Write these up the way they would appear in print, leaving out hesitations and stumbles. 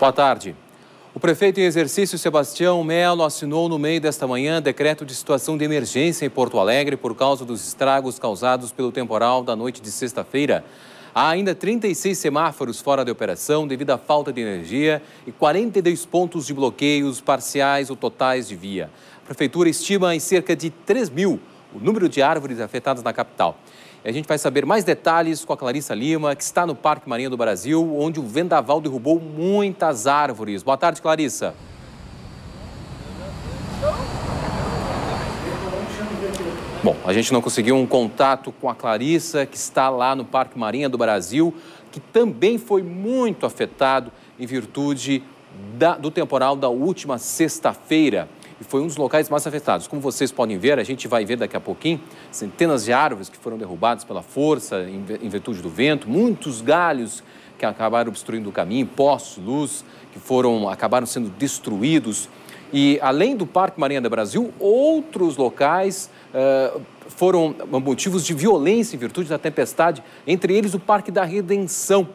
Boa tarde. O prefeito em exercício, Sebastião Mello, assinou no meio desta manhã decreto de situação de emergência em Porto Alegre por causa dos estragos causados pelo temporal da noite de sexta-feira. Há ainda 36 semáforos fora de operação devido à falta de energia e 42 pontos de bloqueios parciais ou totais de via. A prefeitura estima em cerca de 3 mil o número de árvores afetadas na capital. A gente vai saber mais detalhes com a Clarissa Lima, que está no Parque Marinha do Brasil, onde o vendaval derrubou muitas árvores. Boa tarde, Clarissa. Bom, a gente não conseguiu um contato com a Clarissa, que está lá no Parque Marinha do Brasil, que também foi muito afetado em virtude do temporal da última sexta-feira. E foi um dos locais mais afetados. Como vocês podem ver, a gente vai ver daqui a pouquinho, centenas de árvores que foram derrubadas pela força, em virtude do vento, muitos galhos que acabaram obstruindo o caminho, postes, luz, que acabaram sendo destruídos. E além do Parque Marinha do Brasil, outros locais foram motivos de violência em virtude da tempestade, entre eles o Parque da Redenção.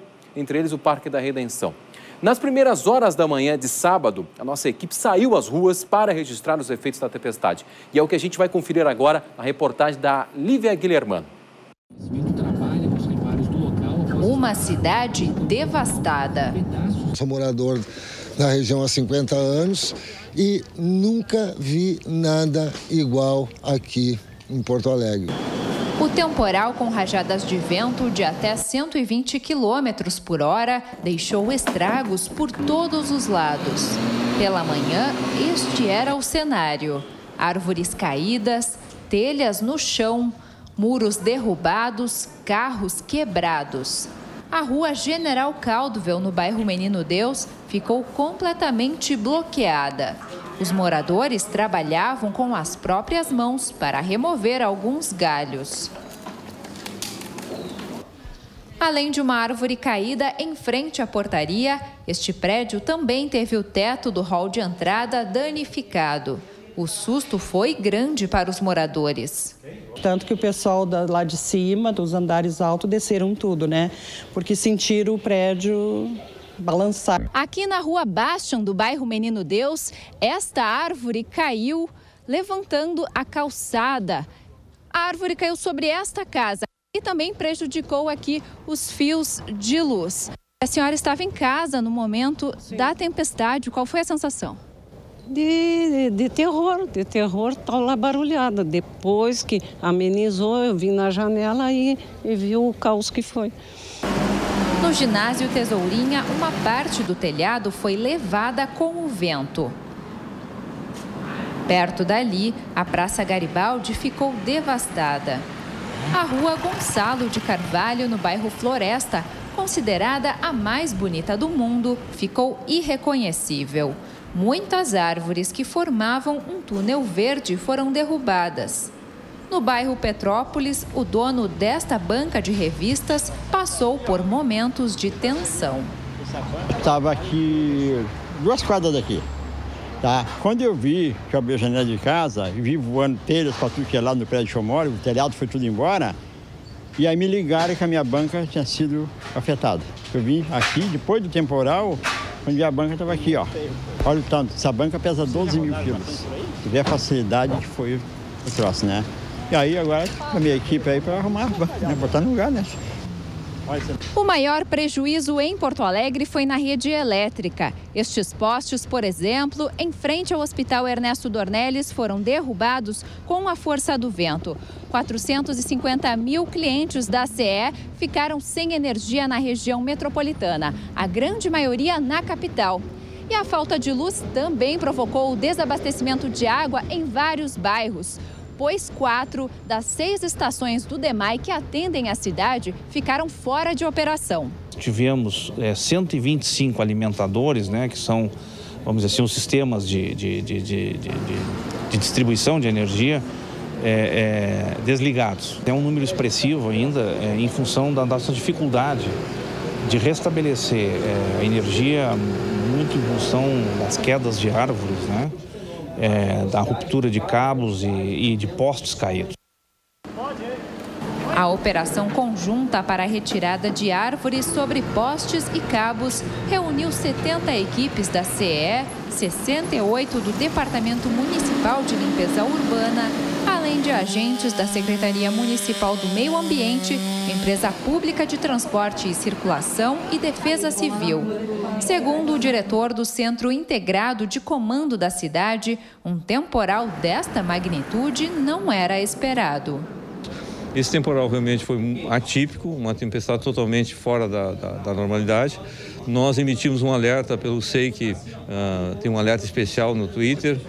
Nas primeiras horas da manhã de sábado, a nossa equipe saiu às ruas para registrar os efeitos da tempestade. E é o que a gente vai conferir agora, a reportagem da Lívia Guilherme. Uma cidade devastada. Sou morador da região há 50 anos e nunca vi nada igual aqui em Porto Alegre. O temporal, com rajadas de vento de até 120 km por hora, deixou estragos por todos os lados. Pela manhã, este era o cenário. Árvores caídas, telhas no chão, muros derrubados, carros quebrados. A rua General Caldwell, no bairro Menino Deus, ficou completamente bloqueada. Os moradores trabalhavam com as próprias mãos para remover alguns galhos. Além de uma árvore caída em frente à portaria, este prédio também teve o teto do hall de entrada danificado. O susto foi grande para os moradores. Tanto que o pessoal lá de cima, dos andares altos, desceram tudo, né? Porque sentiram o prédio balançar. Aqui na rua Bastion, do bairro Menino Deus, esta árvore caiu levantando a calçada. A árvore caiu sobre esta casa e também prejudicou aqui os fios de luz. A senhora estava em casa no momento da tempestade. Qual foi a sensação? De terror, estava lá barulhada. Depois que amenizou, eu vim na janela e vi o caos que foi. No ginásio Tesourinha, uma parte do telhado foi levada com o vento. Perto dali, a Praça Garibaldi ficou devastada. A rua Gonçalo de Carvalho, no bairro Floresta, considerada a mais bonita do mundo, ficou irreconhecível. Muitas árvores que formavam um túnel verde foram derrubadas. No bairro Petrópolis, o dono desta banca de revistas passou por momentos de tensão. Estava aqui, 2 quadras daqui. Tá? Quando eu vi que eu abri a janela de casa e vi voando telhas para tudo que é lá no prédio que eu moro, o telhado foi tudo embora, e aí me ligaram que a minha banca tinha sido afetada. Eu vim aqui, depois do temporal, onde a banca estava aqui, ó. Olha o tanto, essa banca pesa 12 mil quilos. Tu vê a facilidade que foi o troço, né? E aí agora a minha equipe aí para arrumar a banca, né? Botar no lugar, né? O maior prejuízo em Porto Alegre foi na rede elétrica. Estes postes, por exemplo, em frente ao Hospital Ernesto Dornelles, foram derrubados com a força do vento. 450 mil clientes da CEEE ficaram sem energia na região metropolitana, a grande maioria na capital. E a falta de luz também provocou o desabastecimento de água em vários bairros, pois 4 das 6 estações do DEMAI que atendem a cidade ficaram fora de operação. Tivemos 125 alimentadores, né, que são vamos dizer assim, os sistemas de distribuição de energia desligados. É um número expressivo ainda em função da nossa dificuldade de restabelecer a energia, muito em função das quedas de árvores, né? Da ruptura de cabos e de postes caídos. A operação conjunta para a retirada de árvores sobre postes e cabos reuniu 70 equipes da CEEE, 68 do Departamento Municipal de Limpeza Urbana, além de agentes da Secretaria Municipal do Meio Ambiente, Empresa Pública de Transporte e Circulação e Defesa Civil. Segundo o diretor do Centro Integrado de Comando da cidade, um temporal desta magnitude não era esperado. Esse temporal realmente foi atípico, uma tempestade totalmente fora da normalidade. Nós emitimos um alerta pelo SEIC, tem um alerta especial no Twitter,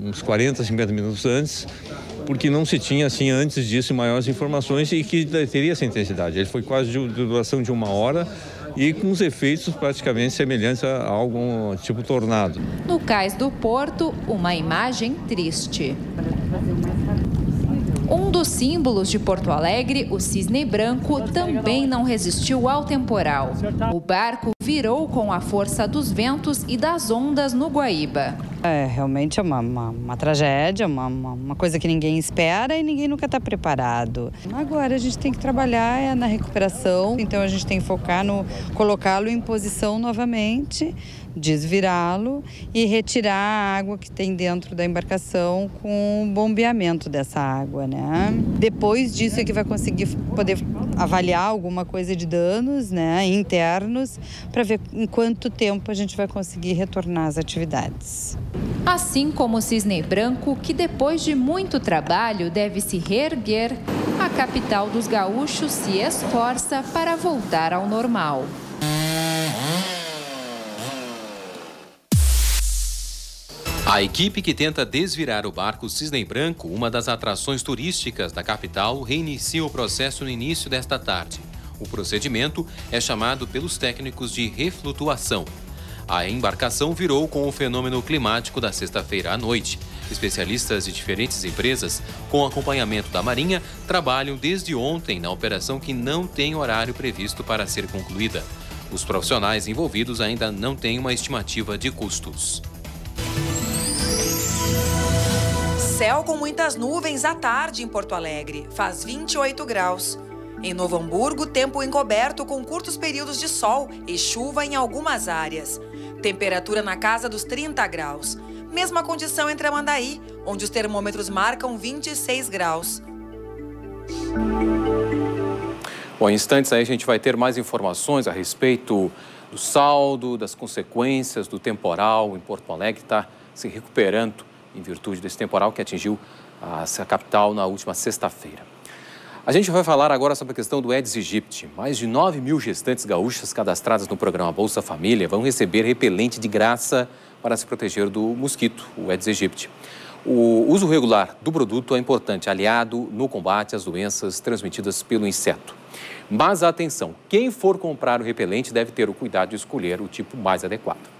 uns 40, 50 minutos antes, porque não se tinha, assim, antes disso, maiores informações e que teria essa intensidade. Ele foi quase de duração de 1 hora. E com os efeitos praticamente semelhantes a algum tipo tornado. No cais do Porto, uma imagem triste. Um dos símbolos de Porto Alegre, o Cisne Branco, também não resistiu ao temporal. O barco virou com a força dos ventos e das ondas no Guaíba. É realmente uma tragédia, uma coisa que ninguém espera e ninguém nunca está preparado. Agora a gente tem que trabalhar na recuperação, então a gente tem que focar no colocá-lo em posição novamente, desvirá-lo e retirar a água que tem dentro da embarcação com o bombeamento dessa água, né? Depois disso é que vai conseguir poder avaliar alguma coisa de danos, né, internos, para ver em quanto tempo a gente vai conseguir retornar às atividades. Assim como o Cisne Branco, que depois de muito trabalho deve se reerguer, a capital dos gaúchos se esforça para voltar ao normal. A equipe que tenta desvirar o barco Cisne Branco, uma das atrações turísticas da capital, reinicia o processo no início desta tarde. O procedimento é chamado pelos técnicos de reflutuação. A embarcação virou com o fenômeno climático da sexta-feira à noite. Especialistas de diferentes empresas, com acompanhamento da Marinha, trabalham desde ontem na operação que não tem horário previsto para ser concluída. Os profissionais envolvidos ainda não têm uma estimativa de custos. Céu com muitas nuvens à tarde em Porto Alegre, faz 28 graus. Em Novo Hamburgo, tempo encoberto com curtos períodos de sol e chuva em algumas áreas. Temperatura na casa dos 30 graus. Mesma condição em Tramandaí, onde os termômetros marcam 26 graus. Bom, em instantes aí a gente vai ter mais informações a respeito do saldo, das consequências do temporal em Porto Alegre, está se recuperando em virtude desse temporal que atingiu a capital na última sexta-feira. A gente vai falar agora sobre a questão do Aedes aegypti. Mais de 9 mil gestantes gaúchas cadastradas no programa Bolsa Família vão receber repelente de graça para se proteger do mosquito, o Aedes aegypti. O uso regular do produto é importante, aliado no combate às doenças transmitidas pelo inseto. Mas atenção, quem for comprar o repelente deve ter o cuidado de escolher o tipo mais adequado.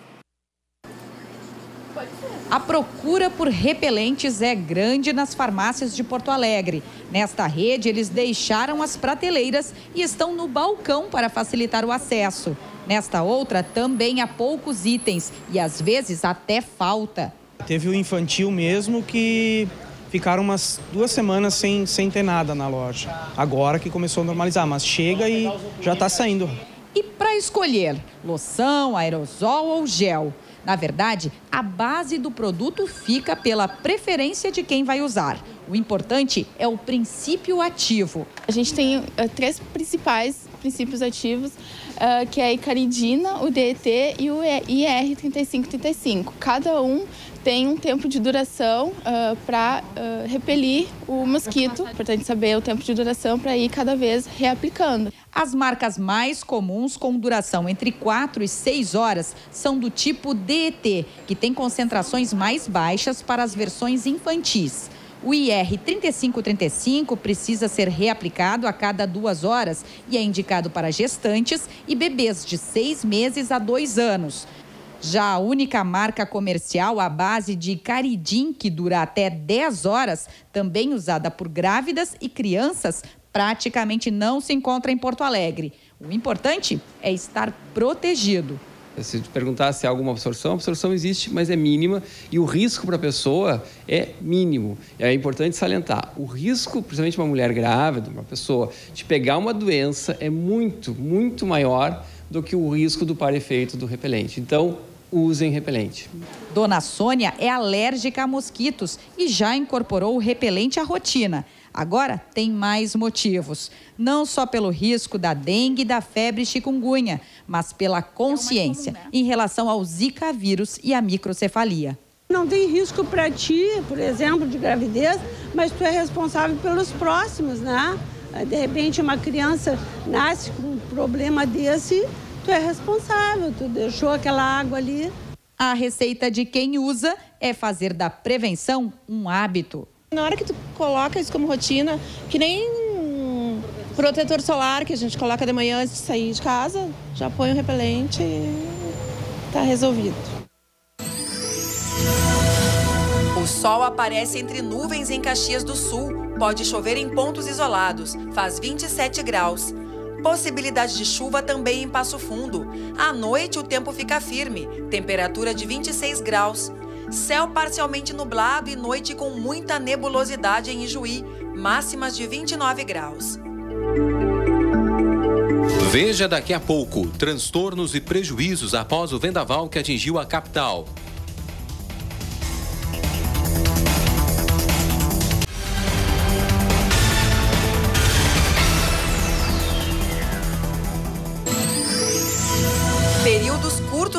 A procura por repelentes é grande nas farmácias de Porto Alegre. Nesta rede, eles deixaram as prateleiras e estão no balcão para facilitar o acesso. Nesta outra, também há poucos itens e, às vezes, até falta. Teve o infantil mesmo que ficaram umas 2 semanas sem ter nada na loja. Agora que começou a normalizar, mas chega e já está saindo. E para escolher, loção, aerosol ou gel? Na verdade, a base do produto fica pela preferência de quem vai usar. O importante é o princípio ativo. A gente tem 3 principais princípios ativos, que é a Icaridina, o DET e o IR3535. Cada um tem um tempo de duração para repelir o mosquito. É importante saber o tempo de duração para ir cada vez reaplicando. As marcas mais comuns com duração entre 4 e 6 horas são do tipo DET, que tem concentrações mais baixas para as versões infantis. O IR3535 precisa ser reaplicado a cada 2 horas e é indicado para gestantes e bebês de 6 meses a 2 anos. Já a única marca comercial à base de Caridin, que dura até 10 horas, também usada por grávidas e crianças, praticamente não se encontra em Porto Alegre. O importante é estar protegido. Se perguntar se há alguma absorção, a absorção existe, mas é mínima e o risco para a pessoa é mínimo. É importante salientar, o risco, principalmente uma mulher grávida, uma pessoa, de pegar uma doença é muito, muito maior do que o risco do par-efeito do repelente. Então, usem repelente. Dona Sônia é alérgica a mosquitos e já incorporou o repelente à rotina. Agora tem mais motivos, não só pelo risco da dengue e da febre chikungunya, mas pela consciência em relação ao Zika vírus e à microcefalia. Não tem risco para ti, por exemplo, de gravidez, mas tu é responsável pelos próximos, né? De repente uma criança nasce com um problema desse, tu é responsável, tu deixou aquela água ali. A receita de quem usa é fazer da prevenção um hábito. Na hora que tu coloca isso como rotina, que nem protetor solar que a gente coloca de manhã antes de sair de casa, já põe o repelente e tá resolvido. O sol aparece entre nuvens em Caxias do Sul. Pode chover em pontos isolados, faz 27 graus. Possibilidade de chuva também em Passo Fundo. À noite o tempo fica firme, temperatura de 26 graus. Céu parcialmente nublado e noite com muita nebulosidade em Ijuí, máximas de 29 graus. Veja daqui a pouco, transtornos e prejuízos após o vendaval que atingiu a capital.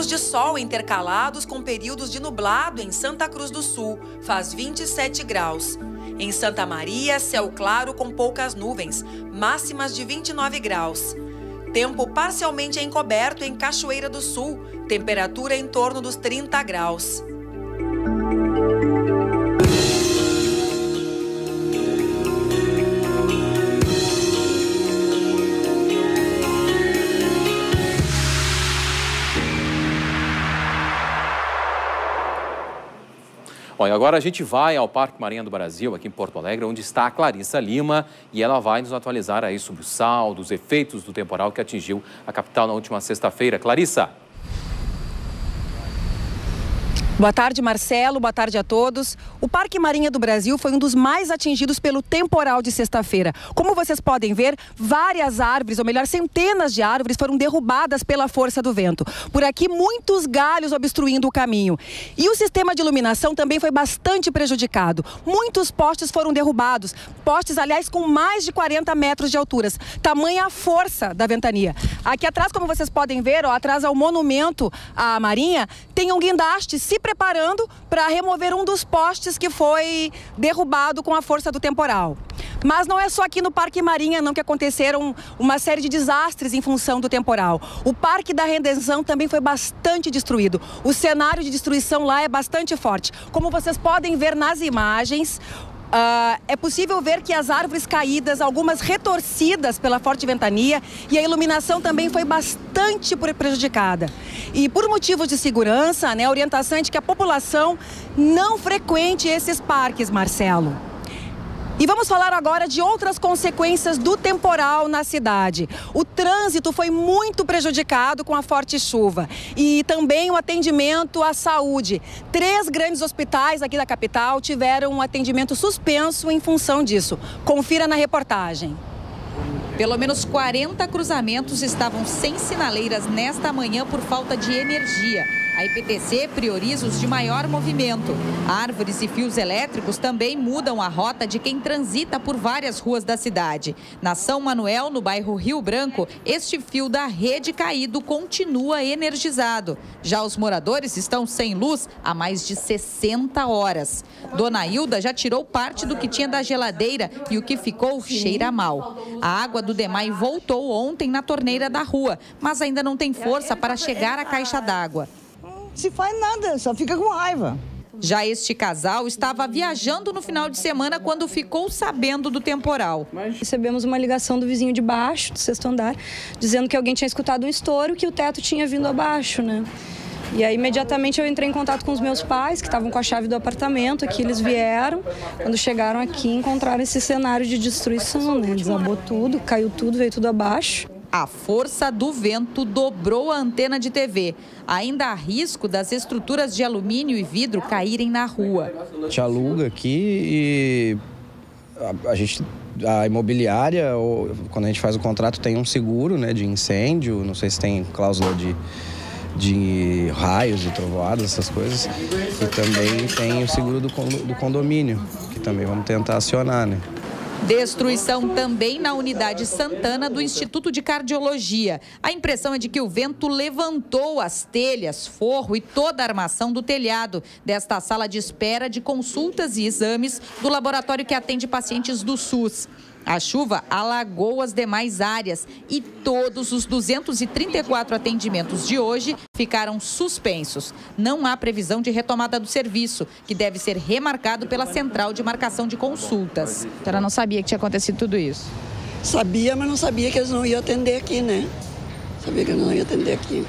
De sol intercalados com períodos de nublado em Santa Cruz do Sul, faz 27 graus. Em Santa Maria, céu claro com poucas nuvens, máximas de 29 graus. Tempo parcialmente encoberto em Cachoeira do Sul, temperatura em torno dos 30 graus. Bom, e agora a gente vai ao Parque Marinha do Brasil, aqui em Porto Alegre, onde está a Clarissa Lima, e ela vai nos atualizar aí sobre o saldo, os efeitos do temporal que atingiu a capital na última sexta-feira. Clarissa. Boa tarde, Marcelo. Boa tarde a todos. O Parque Marinha do Brasil foi um dos mais atingidos pelo temporal de sexta-feira. Como vocês podem ver, várias árvores, ou melhor, centenas de árvores foram derrubadas pela força do vento. Por aqui, muitos galhos obstruindo o caminho. E o sistema de iluminação também foi bastante prejudicado. Muitos postes foram derrubados. Postes, aliás, com mais de 40 metros de altura. Tamanha a força da ventania. Aqui atrás, como vocês podem ver, ó, atrás ao monumento à Marinha, tem um guindaste se preparando para remover um dos postes que foi derrubado com a força do temporal. Mas não é só aqui no Parque Marinha não que aconteceram uma série de desastres em função do temporal. O Parque da Redenção também foi bastante destruído. O cenário de destruição lá é bastante forte. Como vocês podem ver nas imagens, é possível ver que as árvores caídas, algumas retorcidas pela forte ventania, e a iluminação também foi bastante prejudicada. E por motivos de segurança, né, a orientação é de que a população não frequente esses parques, Marcelo. E vamos falar agora de outras consequências do temporal na cidade. O trânsito foi muito prejudicado com a forte chuva e também o atendimento à saúde. 3 grandes hospitais aqui da capital tiveram um atendimento suspenso em função disso. Confira na reportagem. Pelo menos 40 cruzamentos estavam sem sinaleiras nesta manhã por falta de energia. A IPTC prioriza os de maior movimento. Árvores e fios elétricos também mudam a rota de quem transita por várias ruas da cidade. Na São Manuel, no bairro Rio Branco, este fio da rede caído continua energizado. Já os moradores estão sem luz há mais de 60 horas. Dona Hilda já tirou parte do que tinha da geladeira e o que ficou cheira mal. A água do DEMAI voltou ontem na torneira da rua, mas ainda não tem força para chegar à caixa d'água. Se faz nada, só fica com raiva. Já este casal estava viajando no final de semana quando ficou sabendo do temporal. Recebemos uma ligação do vizinho de baixo, do 6º andar, dizendo que alguém tinha escutado um estouro, que o teto tinha vindo abaixo, né? E aí imediatamente eu entrei em contato com os meus pais, que estavam com a chave do apartamento, que eles vieram. Quando chegaram aqui, encontraram esse cenário de destruição, né? Desabou tudo, caiu tudo, veio tudo abaixo. A força do vento dobrou a antena de TV. Ainda há risco das estruturas de alumínio e vidro caírem na rua. A gente aluga aqui e a imobiliária, quando a gente faz o contrato, tem um seguro, né, de incêndio, não sei se tem cláusula de raios, de trovoadas, essas coisas. E também tem o seguro do condomínio, que também vamos tentar acionar, né? Destruição também na unidade Santana do Instituto de Cardiologia. A impressão é de que o vento levantou as telhas, forro e toda a armação do telhado desta sala de espera de consultas e exames do laboratório que atende pacientes do SUS. A chuva alagou as demais áreas e todos os 234 atendimentos de hoje ficaram suspensos. Não há previsão de retomada do serviço, que deve ser remarcado pela central de marcação de consultas. A senhora não sabia que tinha acontecido tudo isso? Sabia, mas não sabia que eles não iam atender aqui, né? Sabia que não iam atender aqui.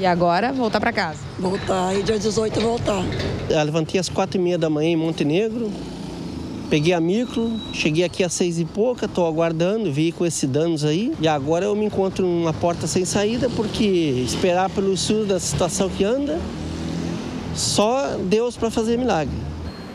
E agora, voltar para casa? Voltar, e dia 18 voltar. Eu levantei às 4h30 da manhã em Montenegro. Peguei a micro, cheguei aqui às 6h e pouca, estou aguardando, vi com esses danos aí. E agora eu me encontro numa porta sem saída, porque esperar pelo SUS da situação que anda, só Deus para fazer milagre.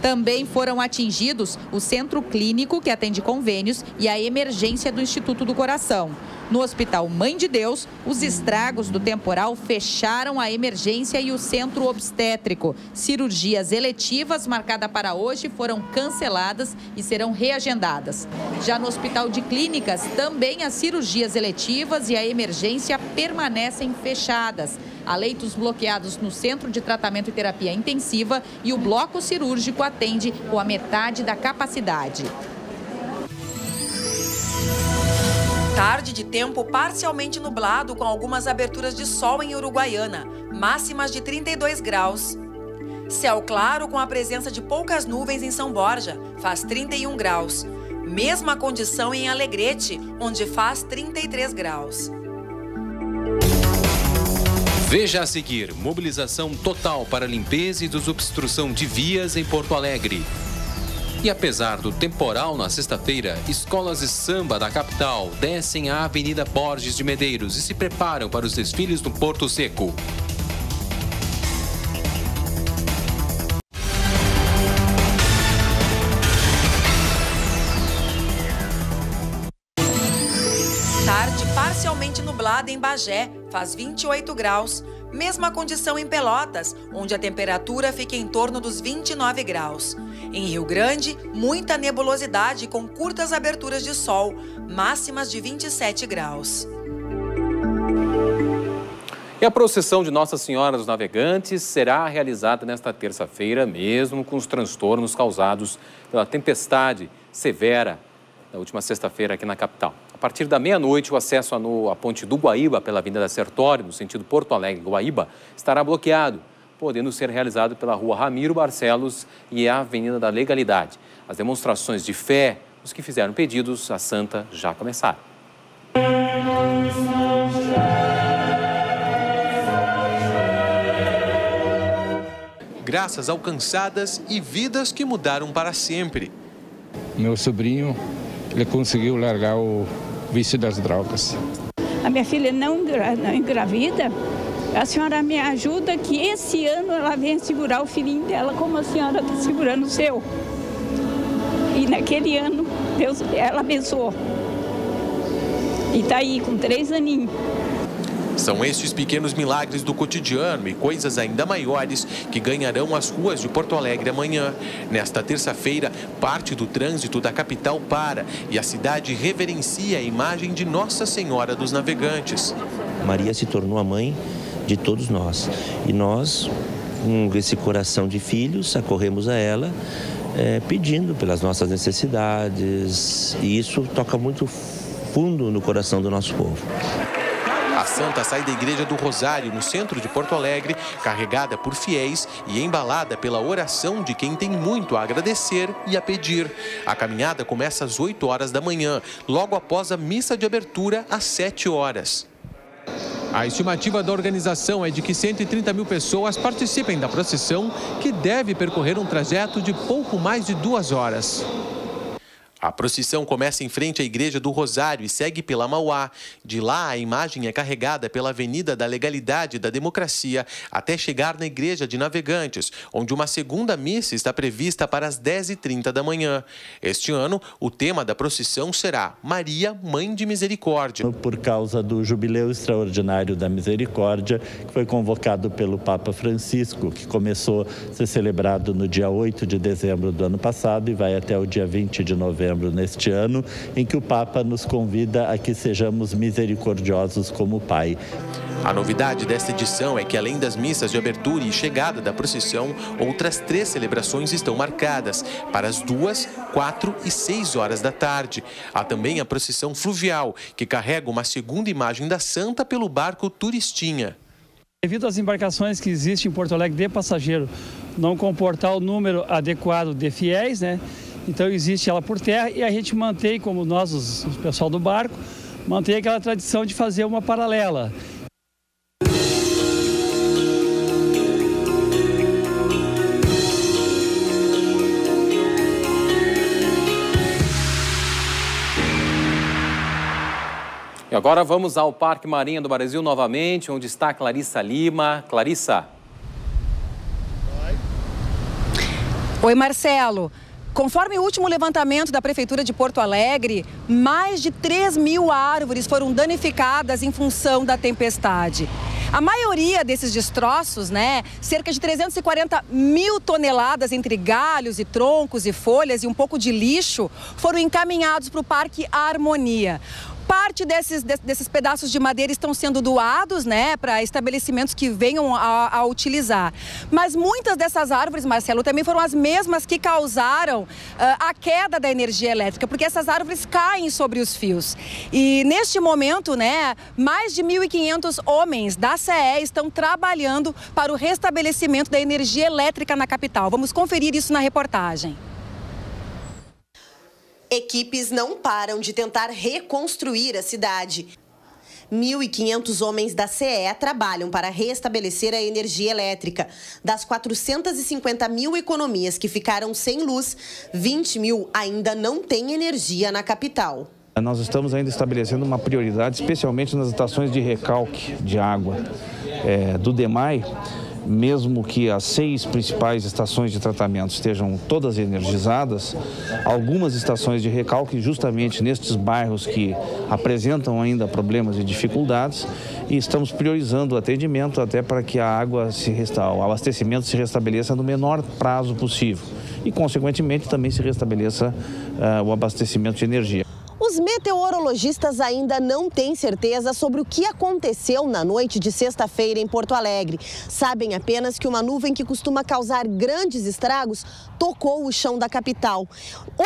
Também foram atingidos o Centro Clínico, que atende convênios, e a emergência do Instituto do Coração. No Hospital Mãe de Deus, os estragos do temporal fecharam a emergência e o centro obstétrico. Cirurgias eletivas marcadas para hoje foram canceladas e serão reagendadas. Já no Hospital de Clínicas, também as cirurgias eletivas e a emergência permanecem fechadas. Há leitos bloqueados no Centro de Tratamento e Terapia Intensiva e o bloco cirúrgico atende com a metade da capacidade. Tarde de tempo parcialmente nublado com algumas aberturas de sol em Uruguaiana, máximas de 32 graus. Céu claro com a presença de poucas nuvens em São Borja, faz 31 graus. Mesma condição em Alegrete, onde faz 33 graus. Veja a seguir, mobilização total para limpeza e desobstrução de vias em Porto Alegre. E apesar do temporal na sexta-feira, escolas de samba da capital descem a Avenida Borges de Medeiros e se preparam para os desfiles do Porto Seco. Tarde parcialmente nublada em Bagé, faz 28 graus. Mesma condição em Pelotas, onde a temperatura fica em torno dos 29 graus. Em Rio Grande, muita nebulosidade com curtas aberturas de sol, máximas de 27 graus. E a procissão de Nossa Senhora dos Navegantes será realizada nesta terça-feira, mesmo com os transtornos causados pela tempestade severa na última sexta-feira aqui na capital. A partir da meia-noite, o acesso à ponte do Guaíba pela Avenida da Sertório, no sentido Porto Alegre-Guaíba, estará bloqueado, podendo ser realizado pela Rua Ramiro Barcelos e a Avenida da Legalidade. As demonstrações de fé, os que fizeram pedidos à Santa, já começaram. Graças alcançadas e vidas que mudaram para sempre. Meu sobrinho, ele conseguiu largar o vício das drogas. A minha filha não engravida, a senhora me ajuda que esse ano ela venha segurar o filhinho dela como a senhora está segurando o seu. E naquele ano, Deus, ela abençoou. E está aí com 3 aninhos. São estes pequenos milagres do cotidiano e coisas ainda maiores que ganharão as ruas de Porto Alegre amanhã. Nesta terça-feira, parte do trânsito da capital para e a cidade reverencia a imagem de Nossa Senhora dos Navegantes. Maria se tornou a mãe de todos nós e nós, com esse coração de filhos, acorremos a ela pedindo pelas nossas necessidades, e isso toca muito fundo no coração do nosso povo. A santa sai da Igreja do Rosário, no centro de Porto Alegre, carregada por fiéis e embalada pela oração de quem tem muito a agradecer e a pedir. A caminhada começa às 8 horas da manhã, logo após a missa de abertura, às 7 horas. A estimativa da organização é de que 130 mil pessoas participem da procissão, que deve percorrer um trajeto de pouco mais de 2 horas. A procissão começa em frente à Igreja do Rosário e segue pela Mauá. De lá, a imagem é carregada pela Avenida da Legalidade e da Democracia até chegar na Igreja de Navegantes, onde uma segunda missa está prevista para as 10h30 da manhã. Este ano, o tema da procissão será Maria, Mãe de Misericórdia. Por causa do Jubileu Extraordinário da Misericórdia, que foi convocado pelo Papa Francisco, que começou a ser celebrado no dia 8 de dezembro do ano passado e vai até o dia 20 de novembro. Neste ano, em que o Papa nos convida a que sejamos misericordiosos como o Pai. A novidade desta edição é que, além das missas de abertura e chegada da procissão, outras 3 celebrações estão marcadas para as 2, 4 e 6 horas da tarde. Há também a procissão fluvial, que carrega uma segunda imagem da Santa pelo barco Turistinha. Devido às embarcações que existem em Porto Alegre de passageiro não comportar o número adequado de fiéis, né? Então existe ela por terra e a gente mantém, como nós, o pessoal do barco, mantém aquela tradição de fazer uma paralela. E agora vamos ao Parque Marinha do Brasil novamente, onde está Clarissa Lima. Clarissa. Oi, Marcelo. Conforme o último levantamento da Prefeitura de Porto Alegre, mais de 3 mil árvores foram danificadas em função da tempestade. A maioria desses destroços, cerca de 340 mil toneladas entre galhos e troncos e folhas e um pouco de lixo, foram encaminhados para o Parque Harmonia. Parte desses pedaços de madeira estão sendo doados, para estabelecimentos que venham a utilizar. Mas muitas dessas árvores, Marcelo, também foram as mesmas que causaram a queda da energia elétrica, porque essas árvores caem sobre os fios. E neste momento, mais de 1.500 homens da CEEE estão trabalhando para o restabelecimento da energia elétrica na capital. Vamos conferir isso na reportagem. Equipes não param de tentar reconstruir a cidade. 1.500 homens da CEEE trabalham para restabelecer a energia elétrica. Das 450 mil economias que ficaram sem luz, 20 mil ainda não têm energia na capital. Nós estamos ainda estabelecendo uma prioridade, especialmente nas estações de recalque de água do DEMAI. Mesmo que as 6 principais estações de tratamento estejam todas energizadas, algumas estações de recalque, justamente nestes bairros que apresentam ainda problemas e dificuldades, e estamos priorizando o atendimento até para que a água, o abastecimento se restabeleça no menor prazo possível e, consequentemente, também se restabeleça o abastecimento de energia. Os meteorologistas ainda não têm certeza sobre o que aconteceu na noite de sexta-feira em Porto Alegre. Sabem apenas que uma nuvem que costuma causar grandes estragos tocou o chão da capital.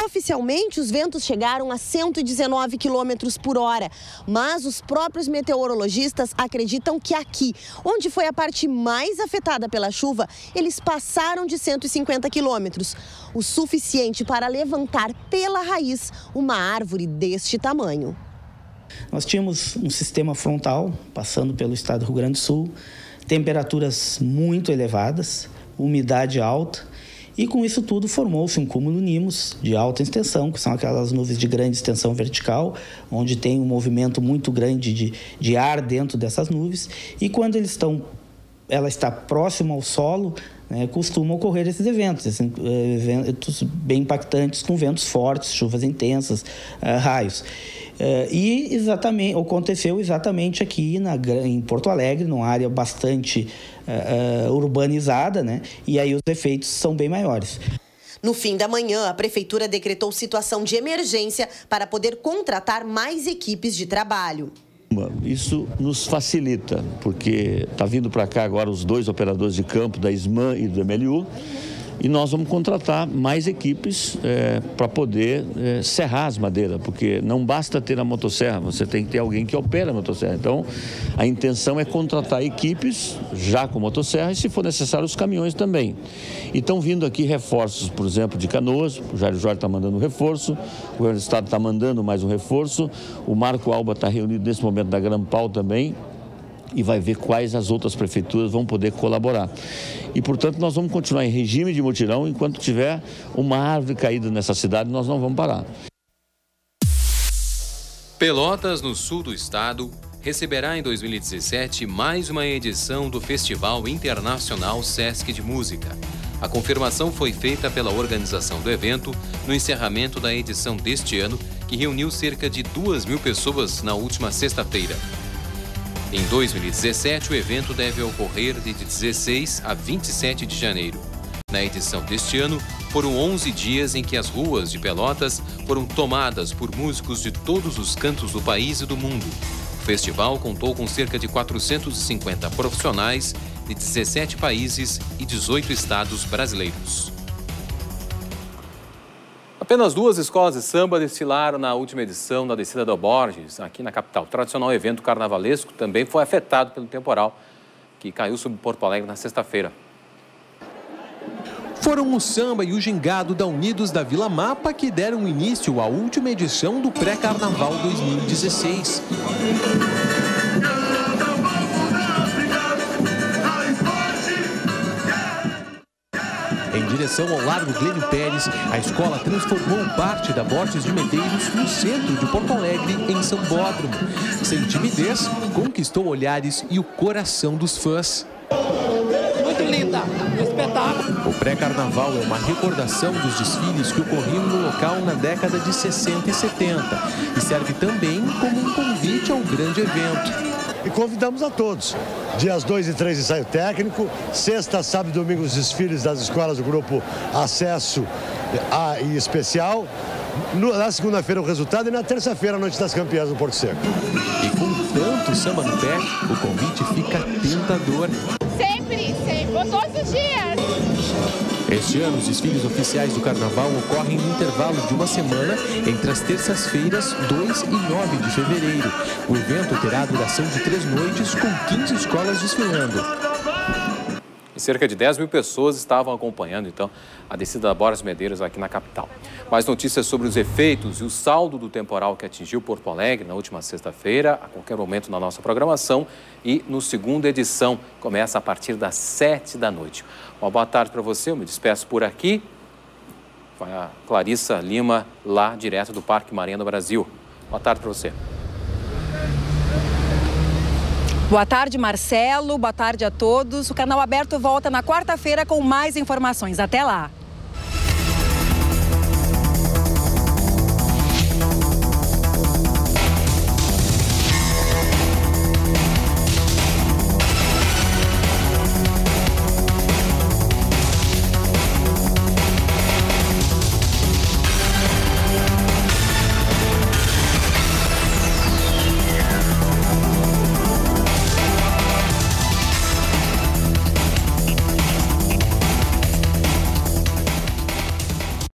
Oficialmente, os ventos chegaram a 119 km por hora, mas os próprios meteorologistas acreditam que aqui, onde foi a parte mais afetada pela chuva, eles passaram de 150 km, o suficiente para levantar pela raiz uma árvore deste tamanho. Nós tínhamos um sistema frontal passando pelo estado do Rio Grande do Sul, temperaturas muito elevadas, umidade alta e com isso tudo formou-se um cúmulo nimbus de alta extensão, que são aquelas nuvens de grande extensão vertical, onde tem um movimento muito grande de ar dentro dessas nuvens e quando eles estão, ela está próxima ao solo, costuma ocorrer esses eventos bem impactantes com ventos fortes, chuvas intensas, raios. E exatamente, aconteceu exatamente aqui em Porto Alegre, numa área bastante urbanizada, e aí os efeitos são bem maiores. No fim da manhã, a Prefeitura decretou situação de emergência para poder contratar mais equipes de trabalho. Isso nos facilita, porque está vindo para cá agora os 2 operadores de campo, da SMAN e do MLU, e nós vamos contratar mais equipes para poder serrar as madeiras, porque não basta ter a motosserra, você tem que ter alguém que opera a motosserra. Então, a intenção é contratar equipes já com motosserra e, se for necessário, os caminhões também. E estão vindo aqui reforços, por exemplo, de Canoas, o Jair Jorge está mandando um reforço, o governo do estado está mandando mais um reforço, o Marco Alba está reunido nesse momento da Grampal também, e vai ver quais as outras prefeituras vão poder colaborar. E, portanto, nós vamos continuar em regime de mutirão. Enquanto tiver uma árvore caída nessa cidade, nós não vamos parar. Pelotas, no sul do estado, receberá em 2017 mais uma edição do Festival Internacional Sesc de Música. A confirmação foi feita pela organização do evento no encerramento da edição deste ano, que reuniu cerca de 2.000 pessoas na última sexta-feira. Em 2017, o evento deve ocorrer de 16 a 27 de janeiro. Na edição deste ano, foram 11 dias em que as ruas de Pelotas foram tomadas por músicos de todos os cantos do país e do mundo. O festival contou com cerca de 450 profissionais de 17 países e 18 estados brasileiros. Apenas 2 escolas de samba desfilaram na última edição da descida do Borges, aqui na capital. O tradicional evento carnavalesco também foi afetado pelo temporal, que caiu sobre Porto Alegre na sexta-feira. Foram o samba e o gingado da Unidos da Vila Mapa que deram início à última edição do pré-carnaval 2016. Em direção ao Largo Glênio Pérez, a escola transformou parte da Borges de Medeiros no centro de Porto Alegre, em Sambódromo. Sem timidez, conquistou olhares e o coração dos fãs. Muito linda, um espetáculo. O pré-carnaval é uma recordação dos desfiles que ocorriam no local na década de 60 e 70 e serve também como um convite ao grande evento. E convidamos a todos. Dias 2 e 3, ensaio técnico. Sexta, sábado e domingo, os desfiles das escolas do grupo Acesso A e Especial. Na segunda-feira, o resultado. E na terça-feira, a Noite das Campeãs no Porto Seco. E com tanto samba no pé, o convite fica tentador. Sempre, sempre. Todos os dias. Este ano, os desfiles oficiais do Carnaval ocorrem no intervalo de uma semana entre as terças-feiras, 2 e 9 de fevereiro. O evento terá a duração de 3 noites, com 15 escolas desfilando. E cerca de 10.000 pessoas estavam acompanhando, então, a descida da Borges de Medeiros aqui na capital. Mais notícias sobre os efeitos e o saldo do temporal que atingiu Porto Alegre na última sexta-feira, a qualquer momento na nossa programação, e no segunda edição, começa a partir das 19h. Uma boa tarde para você, eu me despeço por aqui. Vai a Clarissa Lima, lá direto do Parque Marinha do Brasil. Boa tarde para você. Boa tarde, Marcelo. Boa tarde a todos. O Canal Aberto volta na quarta-feira com mais informações. Até lá.